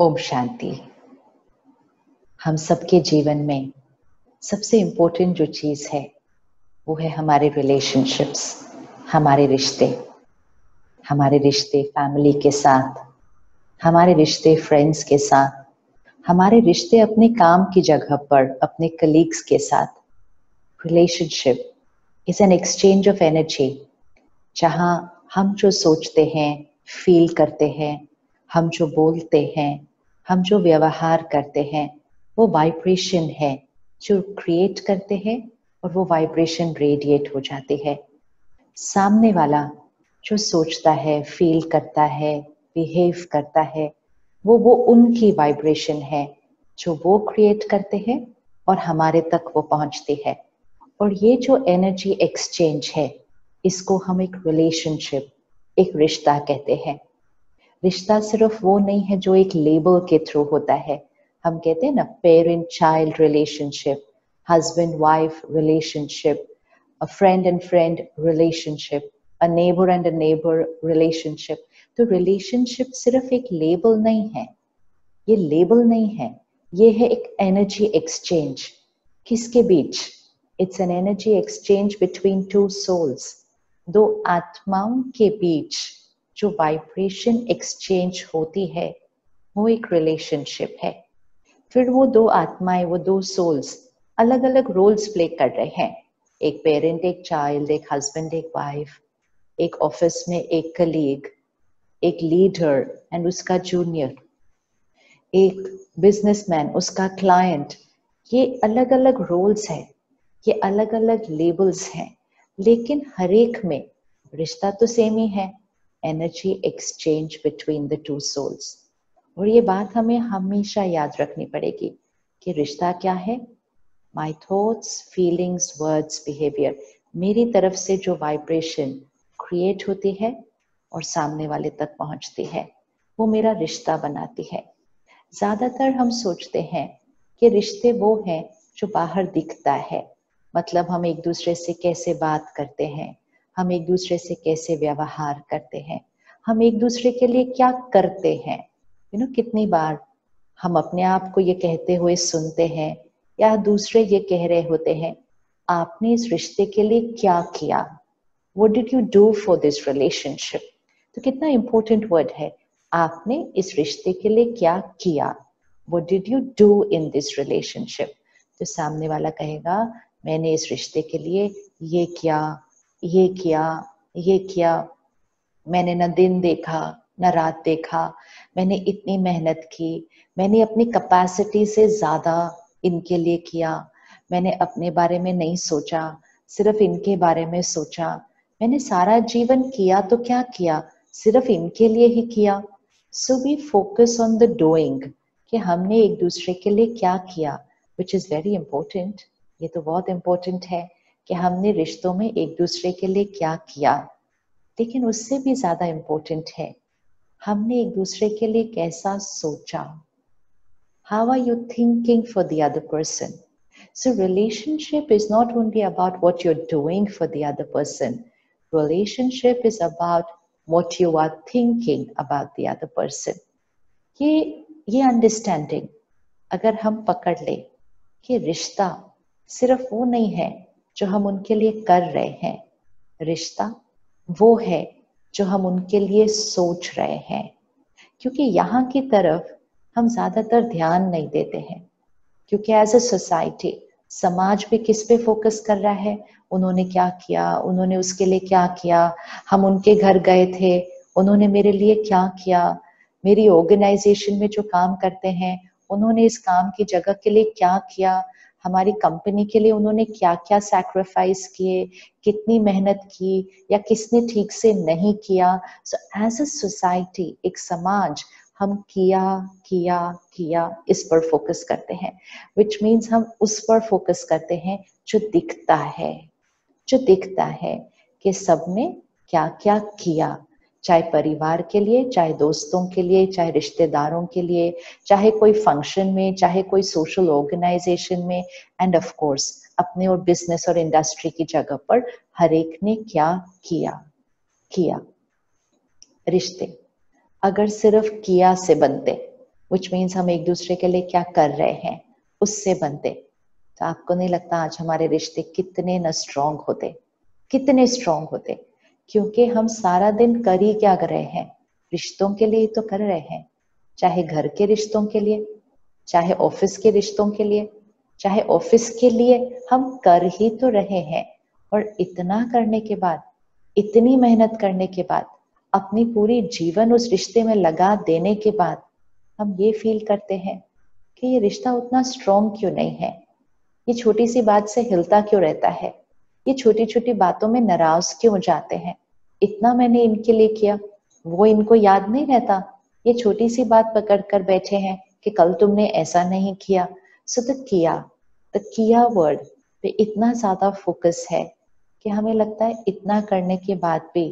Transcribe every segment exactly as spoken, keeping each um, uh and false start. ओम शांति। हम सबके जीवन में सबसे इम्पोर्टेंट जो चीज़ है वो है हमारे रिलेशनशिप्स, हमारे रिश्ते, हमारे रिश्ते फैमिली के साथ, हमारे रिश्ते फ्रेंड्स के साथ, हमारे रिश्ते अपने काम की जगह पर अपने कलीग्स के साथ। Relationship is an exchange of energy, जहाँ हम जो सोचते हैं, फील करते हैं, हम जो बोलते हैं, हम जो व्यवहार करते हैं, वो वाइब्रेशन है जो क्रिएट करते हैं और वो वाइब्रेशन रेडिएट हो जाती है। सामने वाला जो सोचता है, फील करता है, बिहेव करता है, वो वो उनकी वाइब्रेशन है जो वो क्रिएट करते हैं और हमारे तक वो पहुंचती है। और ये जो एनर्जी एक्सचेंज है, इसको हम एक रिलेशनशिप, एक रिश्ता कहते हैं। रिश्ता सिर्फ वो नहीं है जो एक लेबल के थ्रू होता है। हम कहते हैं ना, parent child relationship, husband wife relationship, a friend and friend relationship, a neighbour and a neighbour relationship. तो रिलेशनशिप सिर्फ एक लेबल नहीं है, ये लेबल नहीं है, ये है एक एनर्जी एक्सचेंज। किसके बीच? It's an energy exchange between two souls. दो आत्माओं के बीच जो वाइब्रेशन एक्सचेंज होती है वो एक रिलेशनशिप है। फिर वो दो आत्माएं, वो दो सोल्स अलग अलग रोल्स प्ले कर रहे हैं, एक पेरेंट, एक चाइल्ड, एक हस्बैंड, एक वाइफ, एक ऑफिस में एक कलीग, एक लीडर एंड उसका जूनियर, एक बिजनेसमैन, उसका क्लाइंट। ये अलग अलग रोल्स हैं, ये अलग अलग लेबल्स हैं, लेकिन हर एक में रिश्ता तो सेम ही है, energy exchange between the two souls. और ये बात हमें हमेशा याद रखनी पड़ेगी कि रिश्ता क्या है। My thoughts, feelings, words, behaviour, मेरी तरफ से जो वाइब्रेशन क्रिएट होती है और सामने वाले तक पहुंचती है, वो मेरा रिश्ता बनाती है। ज़्यादातर हम सोचते हैं कि रिश्ते वो हैं जो बाहर दिखता है, मतलब हम एक दूसरे से कैसे बात करते हैं, हम एक दूसरे से कैसे व्यवहार करते हैं, हम एक दूसरे के लिए क्या करते हैं। यू नो, कितनी बार हम अपने आप को ये कहते हुए सुनते हैं या दूसरे ये कह रहे होते हैं, आपने इस रिश्ते के लिए क्या किया, what did you do for this relationship. तो कितना इम्पोर्टेंट वर्ड है, आपने इस रिश्ते के लिए क्या किया, what did you do in this relationship. तो सामने वाला कहेगा, मैंने इस रिश्ते के लिए ये किया, ये किया, ये किया, मैंने ना दिन देखा ना रात देखा, मैंने इतनी मेहनत की, मैंने अपनी कैपेसिटी से ज़्यादा इनके लिए किया, मैंने अपने बारे में नहीं सोचा, सिर्फ इनके बारे में सोचा, मैंने सारा जीवन किया तो क्या किया, सिर्फ इनके लिए ही किया। So we focus on the doing, कि हमने एक दूसरे के लिए क्या किया, विच इज़ वेरी इम्पोर्टेंट। ये तो बहुत इम्पोर्टेंट है कि हमने रिश्तों में एक दूसरे के लिए क्या किया, लेकिन उससे भी ज़्यादा इम्पोर्टेंट है हमने एक दूसरे के लिए कैसा सोचा। How are you thinking for the other person. So relationship is not only about what you are doing for the other person, relationship is about what you are thinking about the other person. ये ये understanding अगर हम पकड़ लें कि रिश्ता सिर्फ वो नहीं है जो हम उनके लिए कर रहे हैं, रिश्ता वो है जो हम उनके लिए सोच रहे हैं। क्योंकि यहाँ की तरफ हम ज़्यादातर ध्यान नहीं देते हैं, क्योंकि एज अ सोसाइटी समाज भी किस पे फोकस कर रहा है, उन्होंने क्या किया, उन्होंने उसके लिए क्या किया, हम उनके घर गए थे, उन्होंने मेरे लिए क्या किया, मेरी ऑर्गेनाइजेशन में जो काम करते हैं उन्होंने इस काम की जगह के लिए क्या किया, हमारी कंपनी के लिए उन्होंने क्या क्या सैक्रिफाइस किए, कितनी मेहनत की या किसने ठीक से नहीं किया। सो एज अ सोसाइटी, एक समाज, हम किया किया किया इस पर फोकस करते हैं, विच मीन्स हम उस पर फोकस करते हैं जो दिखता है, जो दिखता है कि सबने क्या क्या किया, चाहे परिवार के लिए, चाहे दोस्तों के लिए, चाहे रिश्तेदारों के लिए, चाहे कोई फंक्शन में, चाहे कोई सोशल ऑर्गेनाइजेशन में, एंड ऑफ कोर्स अपने और बिजनेस और इंडस्ट्री की जगह पर हर एक ने क्या किया किया। रिश्ते अगर सिर्फ किया से बनते which means हम एक दूसरे के लिए क्या कर रहे हैं उससे बनते। तो आपको नहीं लगता आज हमारे रिश्ते कितने न स्ट्रॉन्ग होते, कितने स्ट्रॉन्ग होते, क्योंकि हम सारा दिन कर ही क्या कर रहे हैं, रिश्तों के लिए तो कर रहे हैं, चाहे घर के रिश्तों के लिए, चाहे ऑफिस के रिश्तों के लिए, चाहे ऑफिस के लिए हम कर ही तो रहे हैं। और इतना करने के बाद, इतनी मेहनत करने के बाद, अपनी पूरी जीवन उस रिश्ते में लगा देने के बाद हम ये फील करते हैं कि ये रिश्ता उतना स्ट्रॉन्ग क्यों नहीं है, ये छोटी सी बात से हिलता क्यों रहता है, ये छोटी छोटी बातों में नाराज क्यों हो जाते हैं, इतना मैंने इनके लिए किया वो इनको याद नहीं रहता, ये छोटी सी बात पकड़ कर बैठे हैं कि कल तुमने ऐसा नहीं किया। सो द किया, द किया वर्ड पे इतना ज्यादा फोकस है कि हमें लगता है इतना करने के बाद भी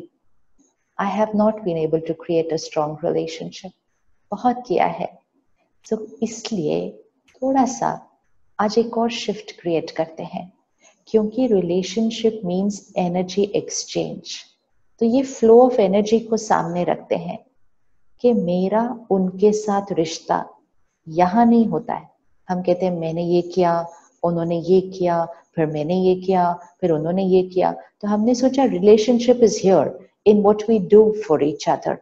I have not been able to create a strong relationship, बहुत किया है। तो इसलिए थोड़ा सा आज एक और शिफ्ट क्रिएट करते हैं, क्योंकि रिलेशनशिप मीन्स एनर्जी एक्सचेंज। तो ये फ्लो ऑफ एनर्जी को सामने रखते हैं कि मेरा उनके साथ रिश्ता यहाँ नहीं होता है। हम कहते हैं मैंने ये किया, उन्होंने ये किया, फिर मैंने ये किया, फिर उन्होंने ये किया, तो हमने सोचा relationship is here in what we do for each other.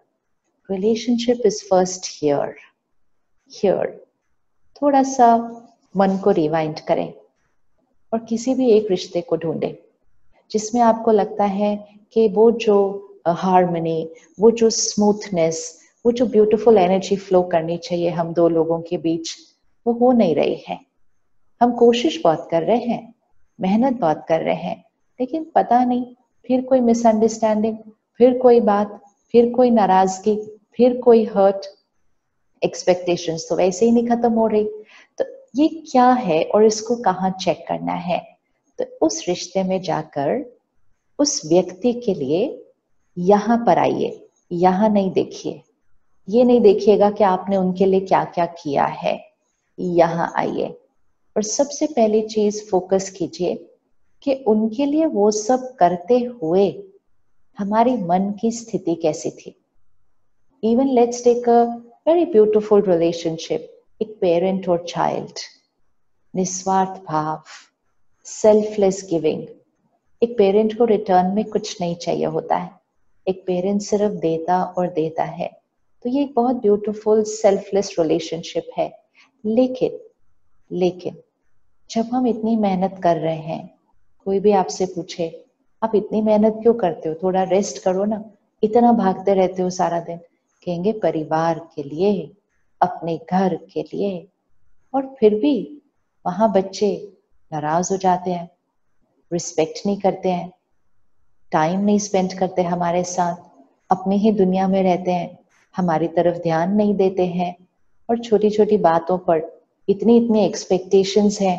Relationship is first here here. थोड़ा सा मन को रिवाइंड करें और किसी भी एक रिश्ते को ढूंढें जिसमें आपको लगता है कि वो जो हार्मनी, वो जो स्मूथनेस, वो जो ब्यूटीफुल एनर्जी फ्लो करनी चाहिए हम दो लोगों के बीच, वो हो नहीं रही है। हम कोशिश बहुत कर रहे हैं, मेहनत बहुत कर रहे हैं, लेकिन पता नहीं फिर कोई मिसअंडरस्टैंडिंग, फिर कोई बात, फिर कोई नाराजगी, फिर कोई हर्ट, एक्सपेक्टेशंस तो वैसे ही नहीं खत्म हो रही। तो ये क्या है और इसको कहाँ चेक करना है? तो उस रिश्ते में जाकर उस व्यक्ति के लिए यहाँ पर आइए। यहाँ नहीं देखिए, ये नहीं देखिएगा कि आपने उनके लिए क्या क्या किया है। यहाँ आइए और सबसे पहली चीज फोकस कीजिए कि उनके लिए वो सब करते हुए हमारी मन की स्थिति कैसी थी। Even let's take a very beautiful relationship, एक पेरेंट और चाइल्ड, निस्वार्थ भाव, सेल्फलेस गिविंग। एक पेरेंट को रिटर्न में कुछ नहीं चाहिए होता है, एक पेरेंट सिर्फ देता और देता है। तो ये एक बहुत ब्यूटीफुल सेल्फलेस रिलेशनशिप है। लेकिन लेकिन जब हम इतनी मेहनत कर रहे हैं, कोई भी आपसे पूछे आप इतनी मेहनत क्यों करते हो, थोड़ा रेस्ट करो ना, इतना भागते रहते हो सारा दिन, कहेंगे परिवार के लिए, अपने घर के लिए। और फिर भी वहां बच्चे नाराज हो जाते हैं, रिस्पेक्ट नहीं करते हैं, टाइम नहीं स्पेंड करते हमारे साथ, अपनी ही दुनिया में रहते हैं, हमारी तरफ ध्यान नहीं देते हैं। और छोटी छोटी बातों पर इतनी इतनी एक्सपेक्टेशंस हैं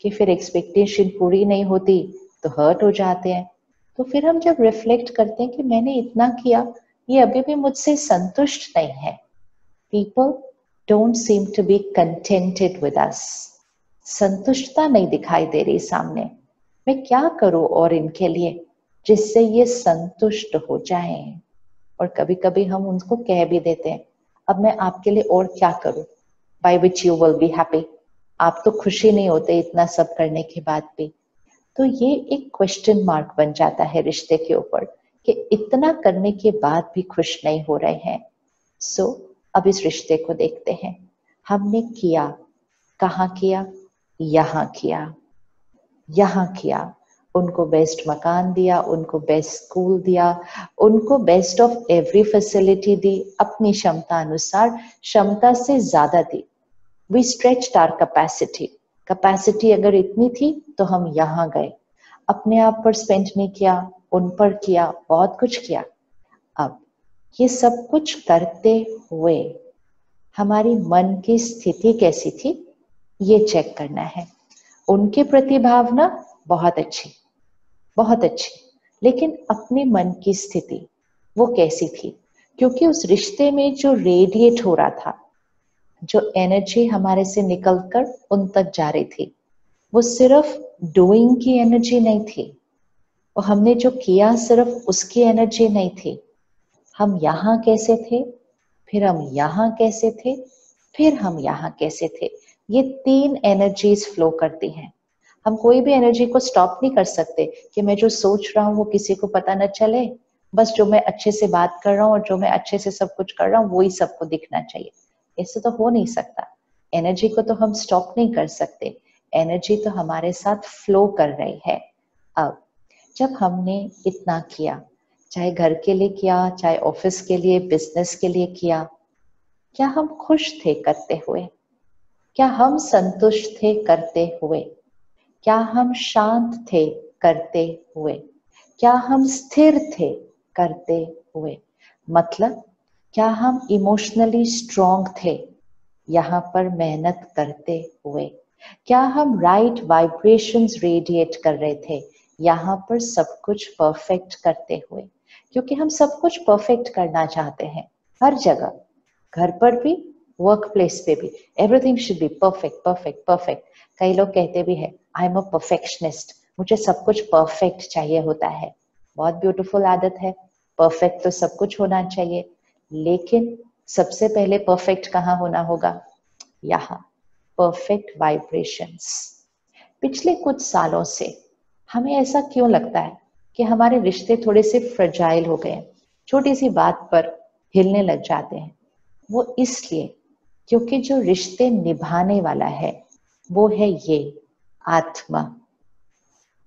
कि फिर एक्सपेक्टेशन पूरी नहीं होती तो हर्ट हो जाते हैं। तो फिर हम जब रिफ्लेक्ट करते हैं कि मैंने इतना किया, ये अभी भी मुझसे संतुष्ट नहीं है। People don't seem to be contented with us. संतुष्टता नहीं दिखाई दे रही सामने। मैं क्या करूं और इनके लिए जिससे ये संतुष्ट हो जाए? और कभी कभी हम उनको कह भी देते हैं, अब मैं आपके लिए और क्या करूं by which you will be happy. आप तो खुशी नहीं होते इतना सब करने के बाद भी। तो ये एक क्वेश्चन मार्क बन जाता है रिश्ते के ऊपर कि इतना करने के बाद भी खुश नहीं हो रहे हैं। सो so, अब इस रिश्ते को देखते हैं। हमने किया, कहाँ किया? यहाँ किया, यहाँ किया। उनको बेस्ट मकान दिया, उनको बेस्ट स्कूल दिया, उनको बेस्ट ऑफ एवरी फैसिलिटी दी, अपनी क्षमता अनुसार, क्षमता से ज्यादा दी। We stretched our capacity. Capacity अगर इतनी थी तो हम यहाँ गए। अपने आप पर स्पेंड नहीं किया, उन पर किया, बहुत कुछ किया। अब ये सब कुछ करते हुए हमारी मन की स्थिति कैसी थी, ये चेक करना है। उनके प्रति भावना बहुत अच्छी, बहुत अच्छी, लेकिन अपने मन की स्थिति वो कैसी थी? क्योंकि उस रिश्ते में जो रेडिएट हो रहा था, जो एनर्जी हमारे से निकलकर उन तक जा रही थी, वो सिर्फ डूइंग की एनर्जी नहीं थी, और हमने जो किया सिर्फ उसकी एनर्जी नहीं थी। हम यहाँ कैसे थे, फिर हम यहाँ कैसे थे, फिर हम यहाँ कैसे थे, ये तीन एनर्जीज फ्लो करती हैं। हम कोई भी एनर्जी को स्टॉप नहीं कर सकते कि मैं जो सोच रहा हूँ वो किसी को पता न चले, बस जो मैं अच्छे से बात कर रहा हूँ और जो मैं अच्छे से सब कुछ कर रहा हूँ वही सबको दिखना चाहिए, इससे तो हो नहीं सकता। एनर्जी को तो हम स्टॉप नहीं कर सकते, एनर्जी तो हमारे साथ फ्लो कर रही है। अब जब हमने इतना किया, चाहे घर के लिए किया, चाहे ऑफिस के लिए, बिजनेस के लिए किया, क्या हम खुश थे करते हुए? क्या हम संतुष्ट थे करते हुए? क्या हम शांत थे करते हुए? क्या हम स्थिर थे करते हुए? मतलब क्या हम इमोशनली स्ट्रॉन्ग थे यहाँ पर मेहनत करते हुए? क्या हम राइट वाइब्रेशंस रेडिएट कर रहे थे यहाँ पर सब कुछ परफेक्ट करते हुए? क्योंकि हम सब कुछ परफेक्ट करना चाहते हैं, हर जगह, घर पर भी, वर्क प्लेस पे भी, everything should be perfect perfect perfect. कई लोग कहते भी हैं आई एम अ परफेक्शनिस्ट, मुझे सब कुछ परफेक्ट चाहिए होता है। बहुत ब्यूटीफुल आदत है, परफेक्ट तो सब कुछ होना चाहिए, लेकिन सबसे पहले परफेक्ट कहाँ होना होगा? यहाँ, परफेक्ट वाइब्रेशंस। पिछले कुछ सालों से हमें ऐसा क्यों लगता है कि हमारे रिश्ते थोड़े से फ्रजाइल हो गए हैं, छोटी सी बात पर हिलने लग जाते हैं? वो इसलिए क्योंकि जो रिश्ते निभाने वाला है वो है ये आत्मा,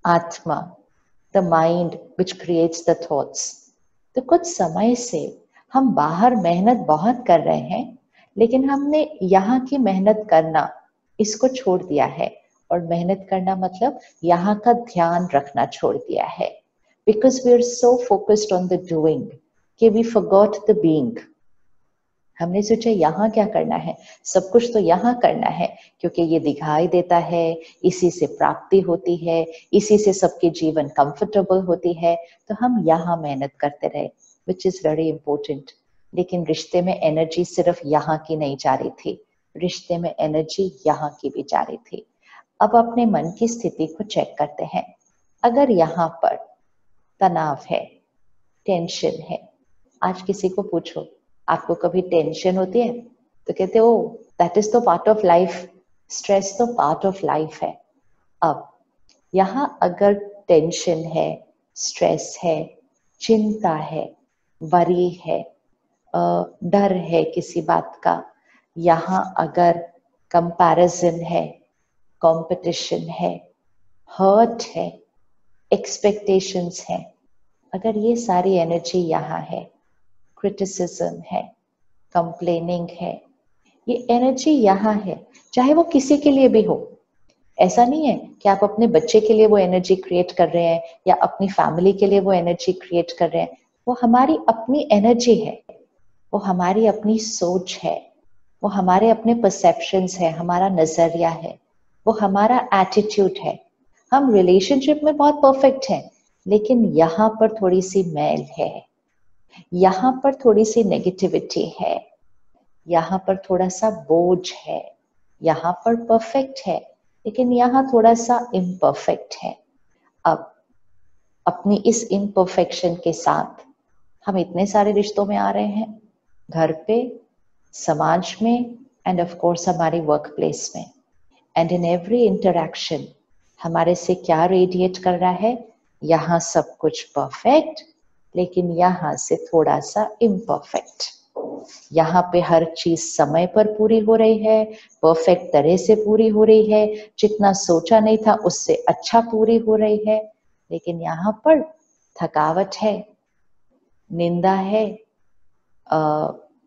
आत्मा, the mind which creates the thoughts. तो कुछ समय से हम बाहर मेहनत बहुत कर रहे हैं, लेकिन हमने यहाँ की मेहनत करना इसको छोड़ दिया है, और मेहनत करना मतलब यहाँ का ध्यान रखना छोड़ दिया है। Because we are so focused on the doing कि वी फॉरगॉट द बीइंग। हमने सोचा यहाँ क्या करना है, सब कुछ तो यहाँ करना है, क्योंकि ये दिखाई देता है, इसी से प्राप्ति होती है, इसी से सबके जीवन कंफर्टेबल होती है, तो हम यहाँ मेहनत करते रहे, विच इज वेरी इंपॉर्टेंट। लेकिन रिश्ते में एनर्जी सिर्फ यहाँ की नहीं जा रही थी, रिश्ते में एनर्जी यहाँ की भी जा रही थी। अब अपने मन की स्थिति को चेक करते हैं। अगर यहाँ पर तनाव है, टेंशन है, आज किसी को पूछो आपको कभी टेंशन होती है तो कहते हो दैट इज तो पार्ट ऑफ लाइफ, स्ट्रेस तो पार्ट ऑफ लाइफ है। अब यहाँ अगर टेंशन है, स्ट्रेस है, चिंता है, वरी है, डर है किसी बात का, यहाँ अगर कंपैरिजन है, कंपटीशन है, हर्ट है, एक्सपेक्टेशंस है, अगर ये सारी एनर्जी यहाँ है, क्रिटिसिज्म है, कंप्लेनिंग है, ये एनर्जी यहाँ है, चाहे वो किसी के लिए भी हो। ऐसा नहीं है कि आप अपने बच्चे के लिए वो एनर्जी क्रिएट कर रहे हैं या अपनी फैमिली के लिए वो एनर्जी क्रिएट कर रहे हैं, वो हमारी अपनी एनर्जी है, वो हमारी अपनी सोच है, वो हमारे अपने परसेप्शंस है, हमारा नजरिया है, वो हमारा एटीट्यूड है। हम रिलेशनशिप में बहुत परफेक्ट हैं, लेकिन यहाँ पर थोड़ी सी मैल है, यहाँ पर थोड़ी सी नेगेटिविटी है, यहाँ पर थोड़ा सा बोझ है, यहाँ पर परफेक्ट है, लेकिन यहाँ थोड़ा सा इम्परफेक्ट है। अब अपनी इस इम्परफेक्शन के साथ हम इतने सारे रिश्तों में आ रहे हैं, घर पे, समाज में, एंड ऑफ कोर्स हमारी वर्क प्लेस में। एंड इन एवरी इंटरैक्शन हमारे से क्या रेडिएट कर रहा है? यहाँ सब कुछ परफेक्ट, लेकिन यहाँ से थोड़ा सा इम्परफेक्ट। यहाँ पे हर चीज समय पर पूरी हो रही है, परफेक्ट तरह से पूरी हो रही है, जितना सोचा नहीं था उससे अच्छा पूरी हो रही है, लेकिन यहाँ पर थकावट है, निंदा है,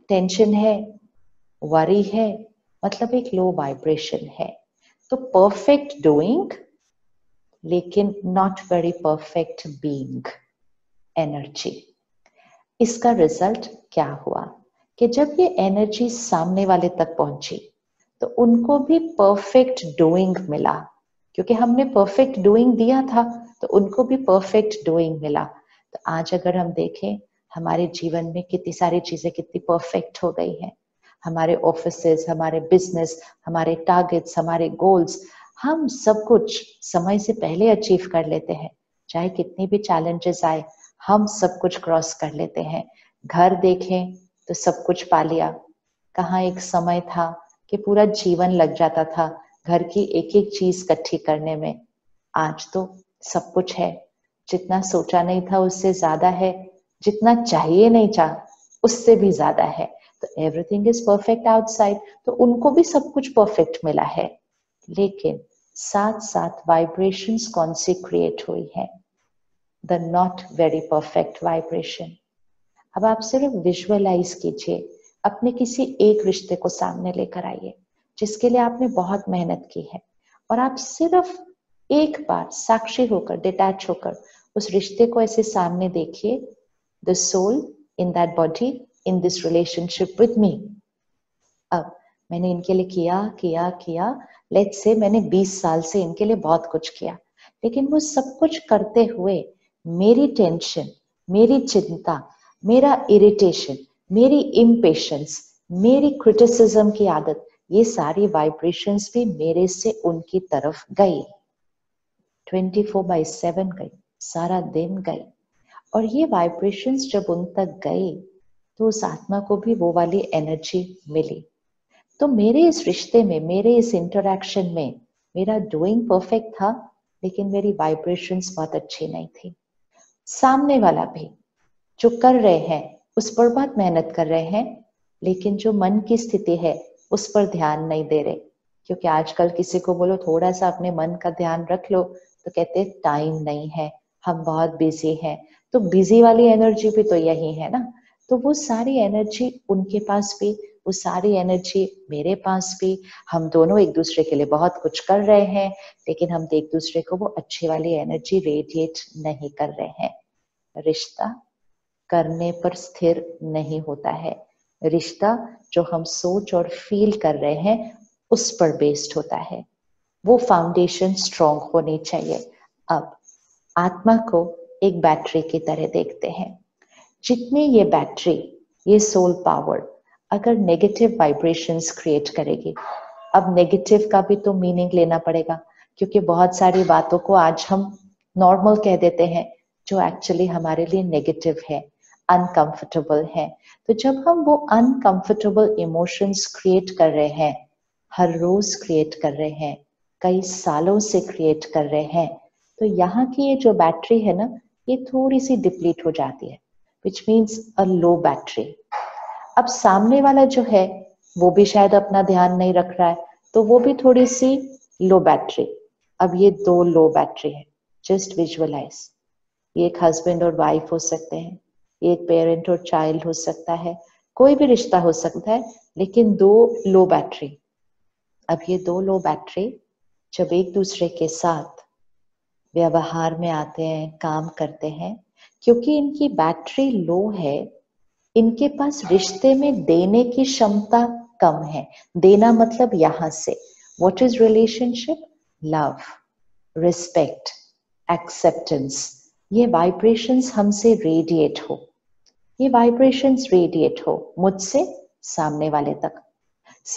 टेंशन है, वरी है, मतलब एक लो वाइब्रेशन है। तो परफेक्ट डूइंग, लेकिन not very perfect being energy. इसका रिजल्ट क्या हुआ कि जब ये एनर्जी सामने वाले तक पहुंची तो उनको भी परफेक्ट डूइंग मिला, क्योंकि हमने परफेक्ट डूइंग दिया था तो उनको भी परफेक्ट डूइंग मिला। तो आज अगर हम देखें हमारे जीवन में कितनी सारी चीजें कितनी परफेक्ट हो गई हैं, हमारे ऑफिसेस, हमारे बिजनेस, हमारे टारगेट्स, हमारे गोल्स, हम सब कुछ समय से पहले अचीव कर लेते हैं। चाहे कितनी भी चैलेंजेस आए, हम सब कुछ क्रॉस कर लेते हैं। घर देखें तो सब कुछ पा लिया, कहाँ एक समय था कि पूरा जीवन लग जाता था घर की एक एक चीज इकट्ठी करने में। आज तो सब कुछ है, जितना सोचा नहीं था उससे ज्यादा है, जितना चाहिए नहीं चाह उससे भी ज्यादा है। तो एवरीथिंग इज परफेक्ट आउटसाइड, तो उनको भी सब कुछ परफेक्ट मिला है, लेकिन साथ साथ वाइब्रेशंस कौन सी क्रिएट हुई है? The not very perfect vibration. अब आप सिर्फ विजुअलाइज कीजिए, अपने किसी एक रिश्ते को सामने लेकर आइए जिसके लिए आपने बहुत मेहनत की है, और आप सिर्फ एक बार साक्षी होकर, डिटैच होकर उस रिश्ते को ऐसे सामने देखिए। The soul in that body in this relationship with me. अब मैंने इनके लिए किया किया किया लेट्स से मैंने बीस साल से इनके लिए बहुत कुछ किया, लेकिन वो सब कुछ करते हुए मेरी टेंशन, मेरी चिंता, मेरा इरिटेशन, मेरी इम्पेशेंस, मेरी क्रिटिसिज्म की आदत, ये सारी वाइब्रेशंस भी मेरे से उनकी तरफ गई। ट्वेंटी फोर बाय सेवन गई, सारा दिन गई। और ये वाइब्रेशंस जब उन तक गई तो उस आत्मा को भी वो वाली एनर्जी मिली। तो मेरे इस रिश्ते में, मेरे इस इंटरैक्शन में मेरा डूइंग परफेक्ट था, लेकिन मेरी वाइब्रेशंस बहुत अच्छी नहीं थी। सामने वाला भी जो कर रहे हैं उस पर बहुत मेहनत कर रहे हैं, लेकिन जो मन की स्थिति है उस पर ध्यान नहीं दे रहे, क्योंकि आजकल किसी को बोलो थोड़ा सा अपने मन का ध्यान रख लो तो कहते टाइम नहीं है, हम बहुत बिजी हैं। तो बिजी वाली एनर्जी भी तो यही है ना। तो वो सारी एनर्जी उनके पास भी, वो सारी एनर्जी मेरे पास भी, हम दोनों एक दूसरे के लिए बहुत कुछ कर रहे हैं, लेकिन हम एक दूसरे को वो अच्छी वाली एनर्जी रेडिएट नहीं कर रहे हैं। रिश्ता करने पर स्थिर नहीं होता है, रिश्ता जो हम सोच और फील कर रहे हैं उस पर बेस्ड होता है। वो फाउंडेशन स्ट्रॉन्ग होनी चाहिए। अब आत्मा को एक बैटरी की तरह देखते हैं। जितनी ये बैटरी, ये सोल पावर अगर नेगेटिव वाइब्रेशंस क्रिएट करेगी, अब नेगेटिव का भी तो मीनिंग लेना पड़ेगा, क्योंकि बहुत सारी बातों को आज हम नॉर्मल कह देते हैं जो एक्चुअली हमारे लिए नेगेटिव है, अनकंफर्टेबल है। तो जब हम वो अनकंफर्टेबल इमोशंस क्रिएट कर रहे हैं, हर रोज क्रिएट कर रहे हैं, कई सालों से क्रिएट कर रहे हैं, तो यहाँ की ये जो बैटरी है ना, ये थोड़ी सी डिप्लीट हो जाती है, which means a low battery. अब सामने वाला जो है वो भी शायद अपना ध्यान नहीं रख रहा है, तो वो भी थोड़ी सी लो बैटरी। अब ये दो लो बैटरी है। जस्ट विजुअलाइज, ये एक हस्बैंड और वाइफ हो सकते हैं, एक पेरेंट और चाइल्ड हो सकता है, कोई भी रिश्ता हो सकता है, लेकिन दो लो बैटरी। अब ये दो लो बैटरी जब एक दूसरे के साथ व्यवहार में आते हैं, काम करते हैं, क्योंकि इनकी बैटरी लो है, इनके पास रिश्ते में देने की क्षमता कम है। देना मतलब यहाँ से what is relationship, love, respect, acceptance, ये वाइब्रेशंस हमसे रेडिएट हो, ये वाइब्रेशंस रेडिएट हो मुझसे सामने वाले तक।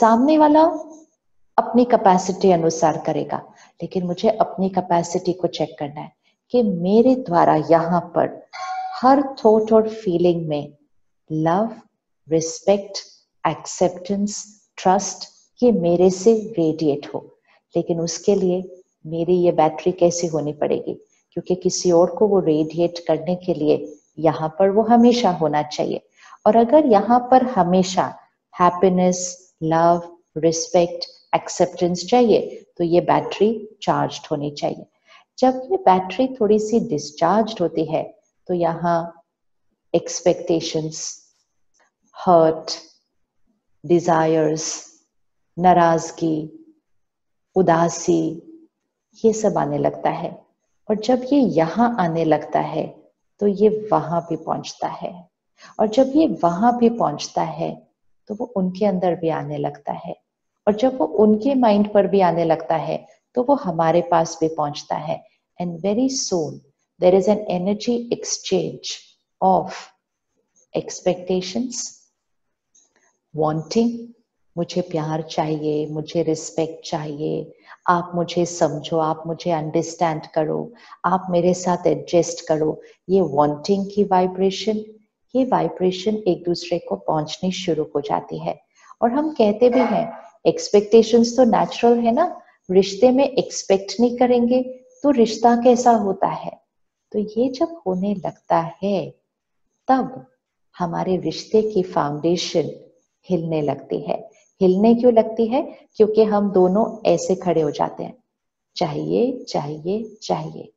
सामने वाला अपनी कैपेसिटी अनुसार करेगा, लेकिन मुझे अपनी कैपेसिटी को चेक करना है कि मेरे द्वारा यहाँ पर हर थॉट और फीलिंग में लव, रिस्पेक्ट, एक्सेप्टेंस, ट्रस्ट, ये मेरे से रेडिएट हो। लेकिन उसके लिए मेरी ये बैटरी कैसी होनी पड़ेगी, क्योंकि किसी और को वो रेडिएट करने के लिए यहाँ पर वो हमेशा होना चाहिए। और अगर यहाँ पर हमेशा हैप्पीनेस, लव, रिस्पेक्ट, एक्सेप्टेंस चाहिए, तो ये बैटरी चार्ज्ड होनी चाहिए। जब ये बैटरी थोड़ी सी डिस्चार्ज्ड होती है, तो यहाँ एक्सपेक्टेशंस, हर्ट, डिजायर्स, नाराजगी, उदासी, ये सब आने लगता है। और जब ये यहाँ आने लगता है तो ये वहां भी पहुंचता है, और जब ये वहां भी पहुंचता है तो वो उनके अंदर भी आने लगता है, और जब वो उनके माइंड पर भी आने लगता है तो वो हमारे पास भी पहुंचता है। And very soon there is an energy exchange of expectations, wanting, मुझे प्यार चाहिए, मुझे रिस्पेक्ट चाहिए, आप मुझे समझो, आप मुझे अंडरस्टैंड करो, आप मेरे साथ एडजस्ट करो, ये wanting की वाइब्रेशन, ये वाइब्रेशन एक दूसरे को पहुंचनी शुरू हो जाती है। और हम कहते भी हैं एक्सपेक्टेशंस तो नेचुरल है ना, रिश्ते में एक्सपेक्ट नहीं करेंगे तो रिश्ता कैसा होता है। तो ये जब होने लगता है तब हमारे रिश्ते की फाउंडेशन हिलने लगती है। हिलने क्यों लगती है? क्योंकि हम दोनों ऐसे खड़े हो जाते हैं, चाहिए चाहिए चाहिए।